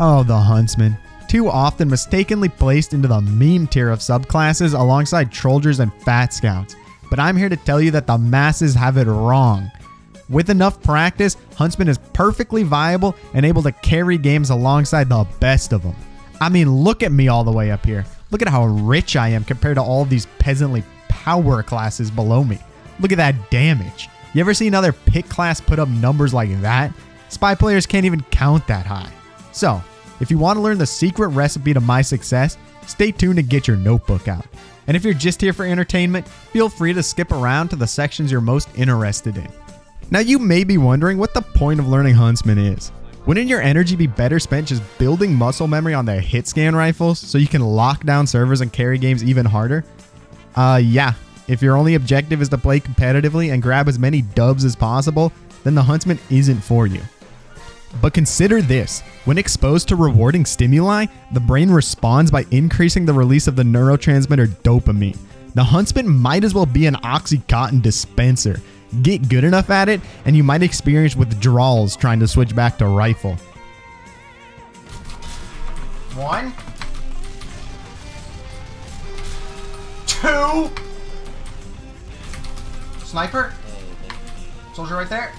Oh, the Huntsman. Too often mistakenly placed into the meme tier of subclasses alongside Trollgers and Fat Scouts. But I'm here to tell you that the masses have it wrong. With enough practice, Huntsman is perfectly viable and able to carry games alongside the best of them. I mean, look at me all the way up here. Look at how rich I am compared to all these peasantly power classes below me. Look at that damage. You ever see another pick class put up numbers like that? Spy players can't even count that high. So, if you want to learn the secret recipe to my success, stay tuned and get your notebook out. And if you're just here for entertainment, feel free to skip around to the sections you're most interested in. Now you may be wondering what the point of learning Huntsman is. Wouldn't your energy be better spent just building muscle memory on their hit scan rifles so you can lock down servers and carry games even harder? Yeah, if your only objective is to play competitively and grab as many dubs as possible, then the Huntsman isn't for you. But consider this, when exposed to rewarding stimuli, the brain responds by increasing the release of the neurotransmitter dopamine. The Huntsman might as well be an oxycontin dispenser. Get good enough at it, and you might experience withdrawals trying to switch back to rifle. One. Two. Sniper. Soldier right there.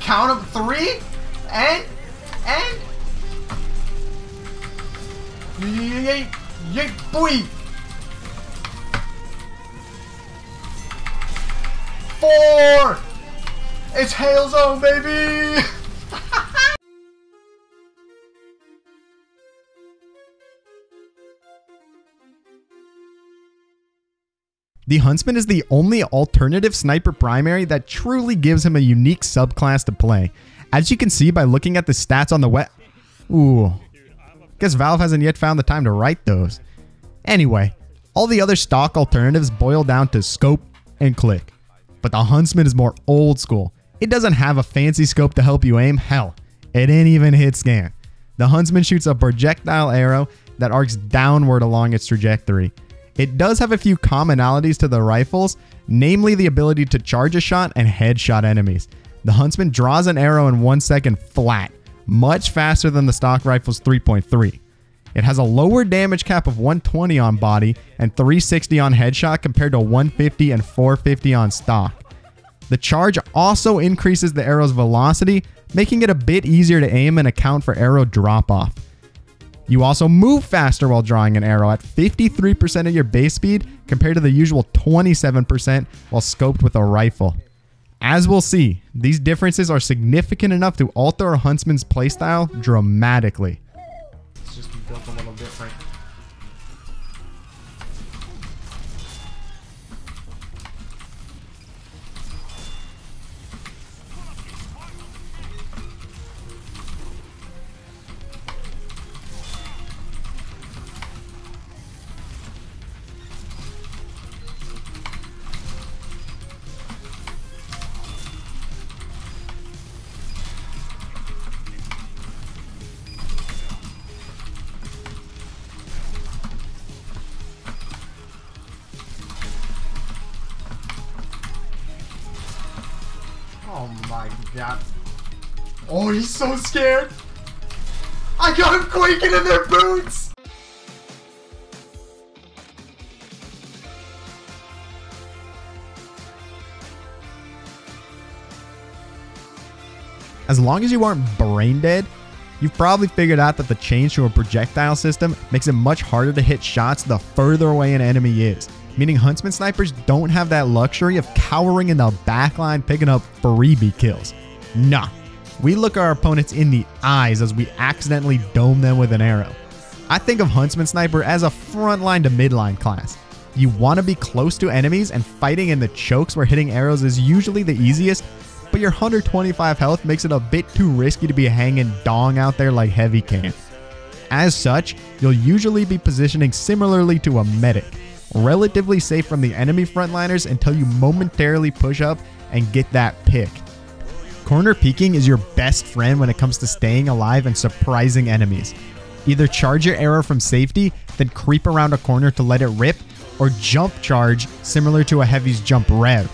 Count of three. And. Yay, boy. Four! It's Hail Zone, baby! The Huntsman is the only alternative sniper primary that truly gives him a unique subclass to play. As you can see by looking at the stats on the web. Ooh. Guess Valve hasn't yet found the time to write those. Anyway, all the other stock alternatives boil down to scope and click. But the Huntsman is more old school. It doesn't have a fancy scope to help you aim. Hell, it ain't even hit scan. The Huntsman shoots a projectile arrow that arcs downward along its trajectory. It does have a few commonalities to the rifles, namely the ability to charge a shot and headshot enemies. The Huntsman draws an arrow in 1 second flat, much faster than the stock rifle's 3.3. It has a lower damage cap of 120 on body and 360 on headshot compared to 150 and 450 on stock. The charge also increases the arrow's velocity, making it a bit easier to aim and account for arrow drop-off. You also move faster while drawing an arrow at 53% of your base speed compared to the usual 27% while scoped with a rifle. As we'll see, these differences are significant enough to alter a Huntsman's playstyle dramatically. Built a little different. Oh my god. Oh, he's so scared. I got him quaking in their boots. As long as you aren't brain dead, you've probably figured out that the change to a projectile system makes it much harder to hit shots the further away an enemy is. Meaning Huntsman snipers don't have that luxury of cowering in the backline picking up freebie kills. Nah, we look our opponents in the eyes as we accidentally dome them with an arrow. I think of Huntsman sniper as a frontline to midline class. You want to be close to enemies, and fighting in the chokes where hitting arrows is usually the easiest, but your 125 health makes it a bit too risky to be hanging dong out there like heavy can. As such, you'll usually be positioning similarly to a medic, relatively safe from the enemy frontliners until you momentarily push up and get that pick. Corner peeking is your best friend when it comes to staying alive and surprising enemies. Either charge your arrow from safety, then creep around a corner to let it rip, or jump charge similar to a heavy's jump rev.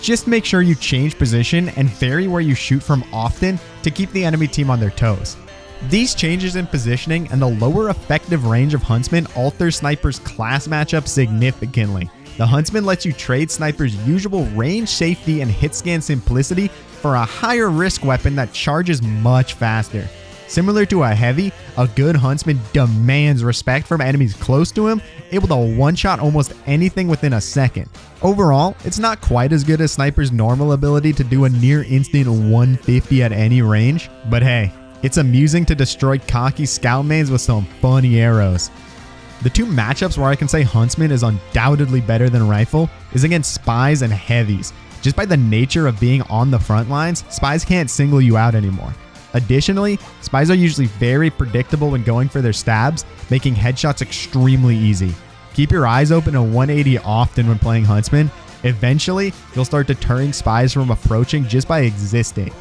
Just make sure you change position and vary where you shoot from often to keep the enemy team on their toes. These changes in positioning and the lower effective range of Huntsman alter Sniper's class matchup significantly. The Huntsman lets you trade Sniper's usual range safety and hit scan simplicity for a higher risk weapon that charges much faster. Similar to a heavy, a good Huntsman demands respect from enemies close to him, able to one-shot almost anything within a second. Overall, it's not quite as good as Sniper's normal ability to do a near-instant 150 at any range, but hey, it's amusing to destroy cocky scout mains with some funny arrows. The two matchups where I can say Huntsman is undoubtedly better than Rifle is against Spies and Heavies. Just by the nature of being on the front lines, Spies can't single you out anymore. Additionally, Spies are usually very predictable when going for their stabs, making headshots extremely easy. Keep your eyes open to 180 often when playing Huntsman. Eventually, you'll start deterring Spies from approaching just by existing.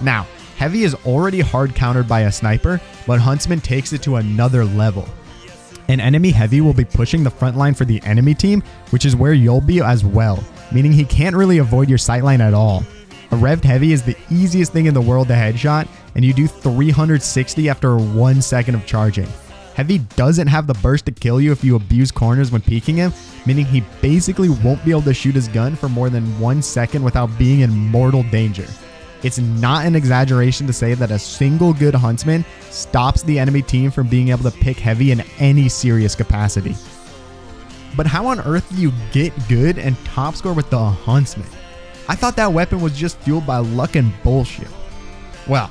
Now, Heavy is already hard countered by a Sniper, but Huntsman takes it to another level. An enemy Heavy will be pushing the front line for the enemy team, which is where you'll be as well, meaning he can't really avoid your sightline at all. A revved Heavy is the easiest thing in the world to headshot, and you do 360 after 1 second of charging. Heavy doesn't have the burst to kill you if you abuse corners when peeking him, meaning he basically won't be able to shoot his gun for more than 1 second without being in mortal danger. It's not an exaggeration to say that a single good Huntsman stops the enemy team from being able to pick Heavy in any serious capacity. But how on earth do you get good and top score with the Huntsman? I thought that weapon was just fueled by luck and bullshit. Well,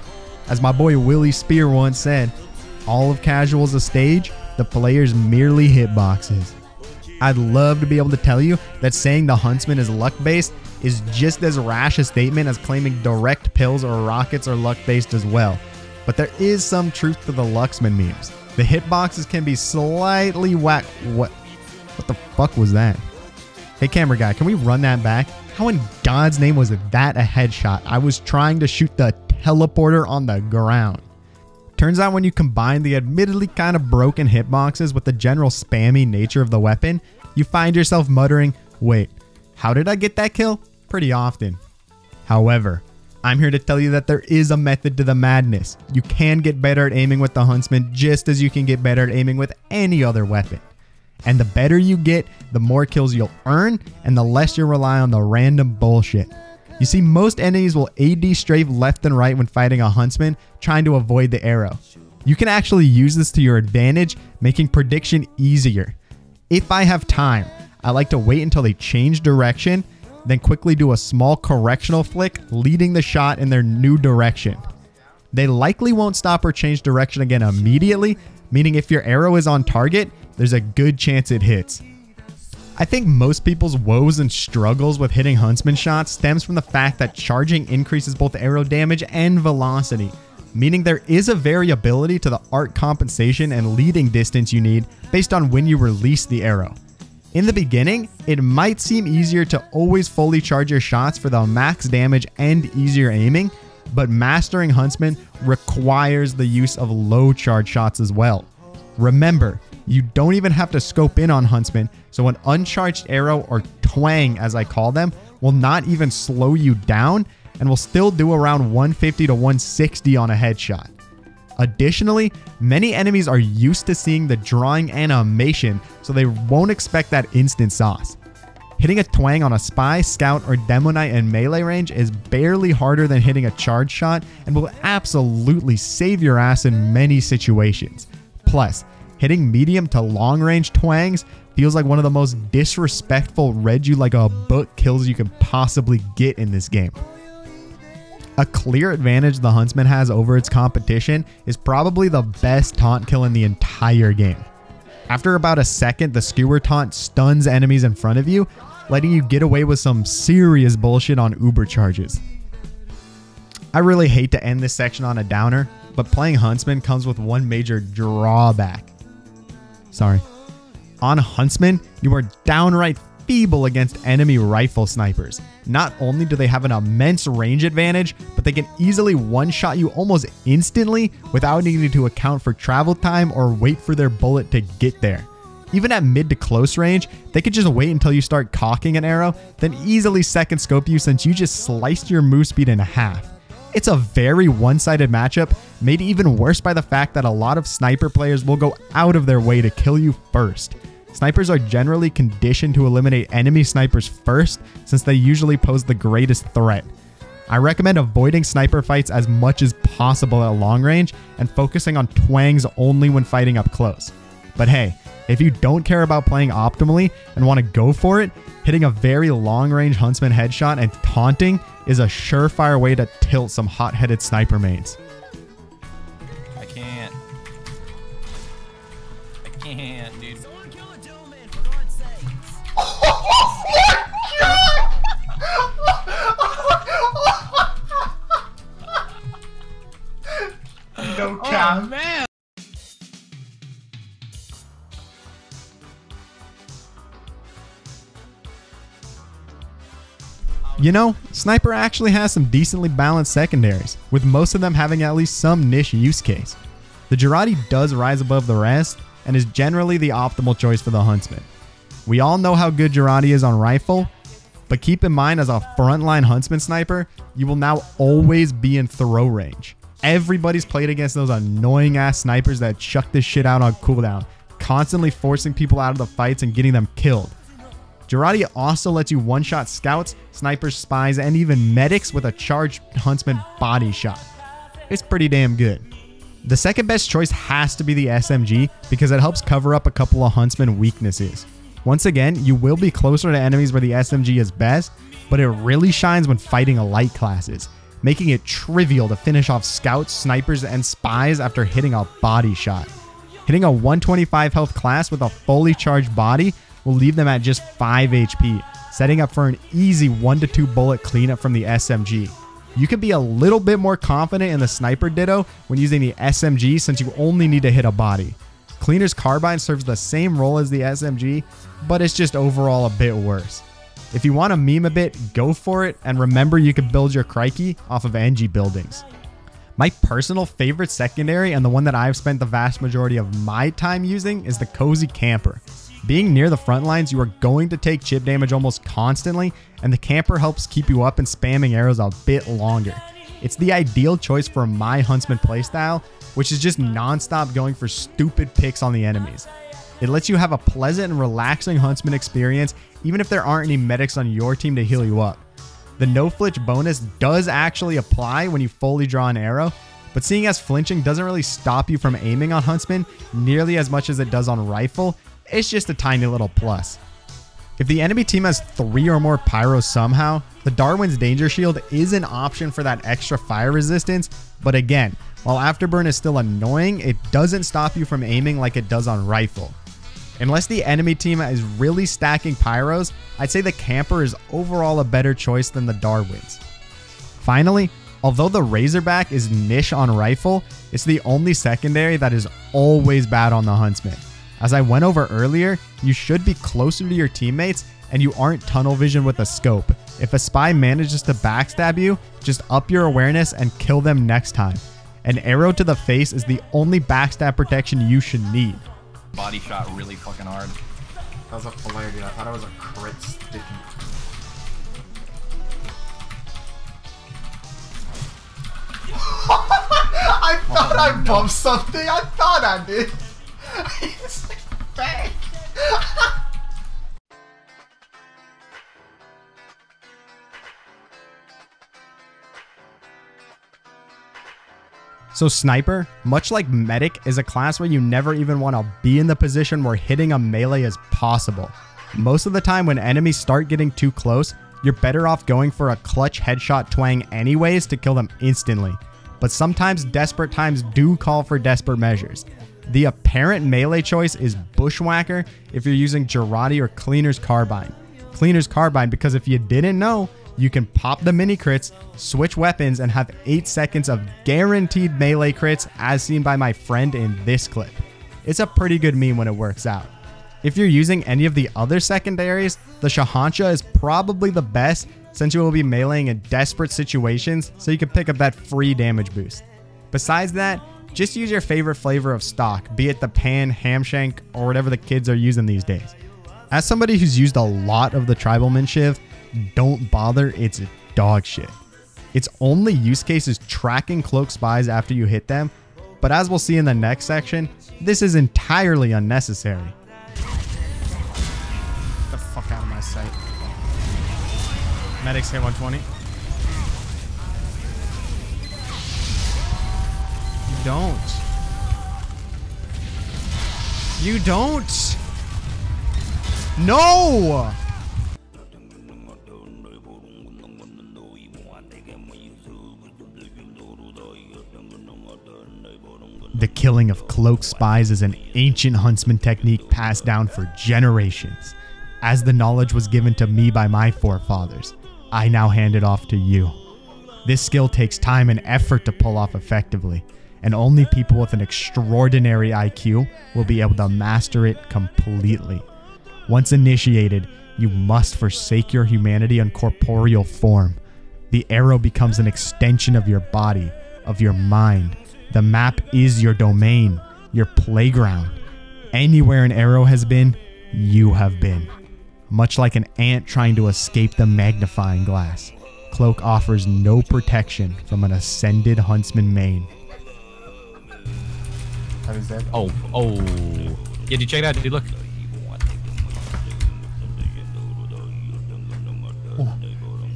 as my boy Willie Spear once said, all of casual's a stage, the player's merely hitboxes. I'd love to be able to tell you that saying the Huntsman is luck-based is just as rash a statement as claiming direct pills or rockets are luck-based as well. But there is some truth to the Lucksman memes. The hitboxes can be slightly whack. What the fuck was that? Hey camera guy, can we run that back? How in God's name was that a headshot? I was trying to shoot the teleporter on the ground. Turns out when you combine the admittedly kind of broken hitboxes with the general spammy nature of the weapon, you find yourself muttering, wait, how did I get that kill? Pretty often. However, I'm here to tell you that there is a method to the madness. You can get better at aiming with the Huntsman just as you can get better at aiming with any other weapon. And the better you get, the more kills you'll earn and the less you'll rely on the random bullshit. You see, most enemies will AD strafe left and right when fighting a Huntsman, trying to avoid the arrow. You can actually use this to your advantage, making prediction easier. If I have time, I like to wait until they change direction, then quickly do a small correctional flick, leading the shot in their new direction. They likely won't stop or change direction again immediately, meaning if your arrow is on target, there's a good chance it hits. I think most people's woes and struggles with hitting Huntsman shots stems from the fact that charging increases both arrow damage and velocity, meaning there is a variability to the arc compensation and leading distance you need based on when you release the arrow. In the beginning, it might seem easier to always fully charge your shots for the max damage and easier aiming, but mastering Huntsman requires the use of low charge shots as well. Remember, you don't even have to scope in on Huntsman, so an uncharged arrow, or twang as I call them, will not even slow you down and will still do around 150 to 160 on a headshot. Additionally, many enemies are used to seeing the drawing animation, so they won't expect that instant sauce. Hitting a twang on a Spy, Scout, or Demo Knight in melee range is barely harder than hitting a charge shot and will absolutely save your ass in many situations. Plus, hitting medium to long range twangs feels like one of the most disrespectful read you like a book kills you can possibly get in this game. A clear advantage the Huntsman has over its competition is probably the best taunt kill in the entire game. After about a second, the skewer taunt stuns enemies in front of you, letting you get away with some serious bullshit on uber charges. I really hate to end this section on a downer, but playing Huntsman comes with one major drawback. Sorry. On Huntsman, you are downright feeble against enemy Rifle snipers. Not only do they have an immense range advantage, but they can easily one-shot you almost instantly without needing to account for travel time or wait for their bullet to get there. Even at mid to close range, they could just wait until you start cocking an arrow, then easily second scope you since you just sliced your move speed in half. It's a very one-sided matchup, made even worse by the fact that a lot of sniper players will go out of their way to kill you first. Snipers are generally conditioned to eliminate enemy snipers first, since they usually pose the greatest threat. I recommend avoiding sniper fights as much as possible at long range and focusing on twangs only when fighting up close. But hey, if you don't care about playing optimally and want to go for it, hitting a very long range Huntsman headshot and taunting is a surefire way to tilt some hot-headed sniper mains. I can't, dude. Someone kill a doorman, for God's sake. Oh my God! No cap, man. You know, Sniper actually has some decently balanced secondaries, with most of them having at least some niche use case. The Jarate does rise above the rest, and is generally the optimal choice for the Huntsman. We all know how good Jarate is on rifle, but keep in mind as a frontline Huntsman sniper, you will now always be in throw range. Everybody's played against those annoying ass snipers that chuck this shit out on cooldown, constantly forcing people out of the fights and getting them killed. Jarate also lets you one-shot scouts, snipers, spies, and even medics with a charged Huntsman body shot. It's pretty damn good. The second best choice has to be the SMG because it helps cover up a couple of Huntsman weaknesses. Once again, you will be closer to enemies where the SMG is best, but it really shines when fighting elite classes, making it trivial to finish off scouts, snipers, and spies after hitting a body shot. Hitting a 125 health class with a fully charged body will leave them at just 5 HP, setting up for an easy 1 to 2 bullet cleanup from the SMG. You can be a little bit more confident in the sniper ditto when using the SMG since you only need to hit a body. Cleaner's Carbine serves the same role as the SMG, but it's just overall a bit worse. If you want to meme a bit, go for it, and remember you can build your crikey off of NG buildings. My personal favorite secondary and the one that I've spent the vast majority of my time using is the Cozy Camper. Being near the front lines, you are going to take chip damage almost constantly, and the camper helps keep you up and spamming arrows a bit longer. It's the ideal choice for my Huntsman playstyle, which is just non-stop going for stupid picks on the enemies. It lets you have a pleasant and relaxing Huntsman experience, even if there aren't any medics on your team to heal you up. The no-flinch bonus does actually apply when you fully draw an arrow, but seeing as flinching doesn't really stop you from aiming on Huntsman nearly as much as it does on rifle, it's just a tiny little plus. If the enemy team has 3 or more pyros somehow, the Darwin's Danger Shield is an option for that extra fire resistance, but again, while Afterburn is still annoying, it doesn't stop you from aiming like it does on rifle. Unless the enemy team is really stacking pyros, I'd say the Camper is overall a better choice than the Darwin's. Finally, although the Razorback is niche on rifle, it's the only secondary that is always bad on the Huntsman. As I went over earlier, you should be closer to your teammates and you aren't tunnel vision with a scope. If a spy manages to backstab you, just up your awareness and kill them next time. An arrow to the face is the only backstab protection you should need. Body shot really fucking hard. That was a flagrant. I thought it was a crit sticky. I thought I bumped something. I thought I did. He's like back. So Sniper, much like Medic, is a class where you never even want to be in the position where hitting a melee is possible. Most of the time when enemies start getting too close, you're better off going for a clutch headshot twang anyways to kill them instantly. But sometimes desperate times do call for desperate measures. The apparent melee choice is Bushwhacker if you're using Jarate or Cleaner's Carbine. Cleaner's Carbine because if you didn't know, you can pop the mini crits, switch weapons, and have 8 seconds of guaranteed melee crits as seen by my friend in this clip. It's a pretty good meme when it works out. If you're using any of the other secondaries, the Shahanshah is probably the best since you will be meleeing in desperate situations so you can pick up that free damage boost. Besides that, just use your favorite flavor of stock, be it the pan, ham shank, or whatever the kids are using these days. As somebody who's used a lot of the Tribalman Shiv, don't bother, it's dog shit. Its only use case is tracking cloaked spies after you hit them, but as we'll see in the next section, this is entirely unnecessary. Get the fuck out of my sight. Medics hit 120. You don't. You don't. No! The killing of cloaked spies is an ancient huntsman technique passed down for generations. As the knowledge was given to me by my forefathers, I now hand it off to you. This skill takes time and effort to pull off effectively, and only people with an extraordinary IQ will be able to master it completely. Once initiated, you must forsake your humanity in corporeal form. The arrow becomes an extension of your body, of your mind. The map is your domain, your playground. Anywhere an arrow has been, you have been. Much like an ant trying to escape the magnifying glass, Cloak offers no protection from an ascended huntsman main. That is dead. Oh, oh. Yeah, dude, check that, dude, look.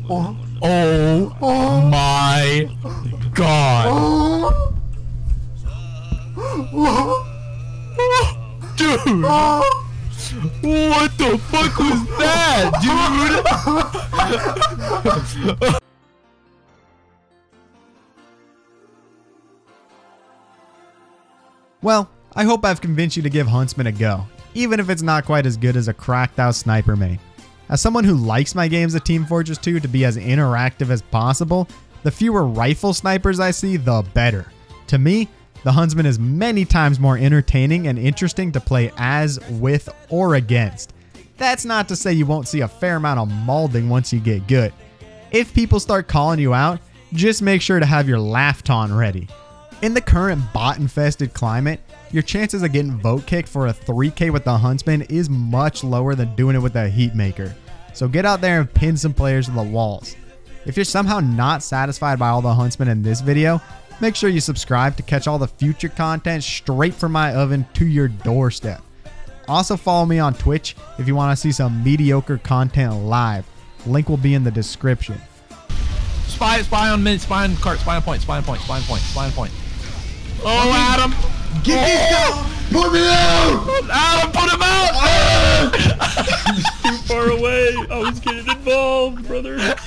Oh, oh, oh my God. Oh. Dude, what the fuck was that, dude? Well, I hope I've convinced you to give Huntsman a go, even if it's not quite as good as a cracked out sniper main. As someone who likes my games of Team Fortress 2 to be as interactive as possible, the fewer rifle snipers I see, the better. To me, the Huntsman is many times more entertaining and interesting to play as, with, or against. That's not to say you won't see a fair amount of mauling once you get good. If people start calling you out, just make sure to have your laugh taunt ready. In the current bot-infested climate, your chances of getting vote kicked for a 3K with the Huntsman is much lower than doing it with a Heatmaker. So get out there and pin some players to the walls. If you're somehow not satisfied by all the Huntsmen in this video, make sure you subscribe to catch all the future content straight from my oven to your doorstep. Also follow me on Twitch if you want to see some mediocre content live. Link will be in the description. Spy on mid, spy on cart, spy on point, spy on point, spy on point, spy on point. Oh, Adam! Get this guy! Put me out! Adam, put him out! He's too far away. I was getting involved, brother.